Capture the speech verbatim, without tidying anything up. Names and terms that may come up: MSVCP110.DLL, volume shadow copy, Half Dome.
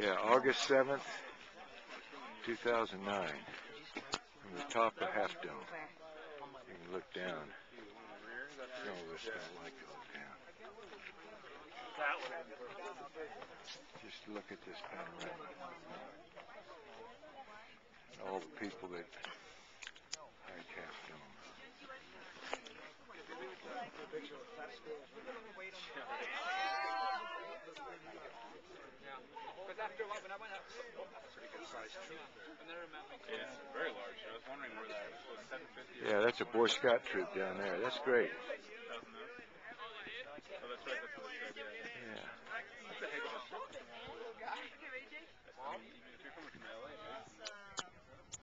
Yeah, August seventh, two thousand nine, from the top of Half Dome. You can look down. Some of us don't like to look down. Just look at this panorama. And all the people that like Half Dome. Yeah, very large. I was wondering where that was. Yeah, that's a Boy Scout troop down there. That's great.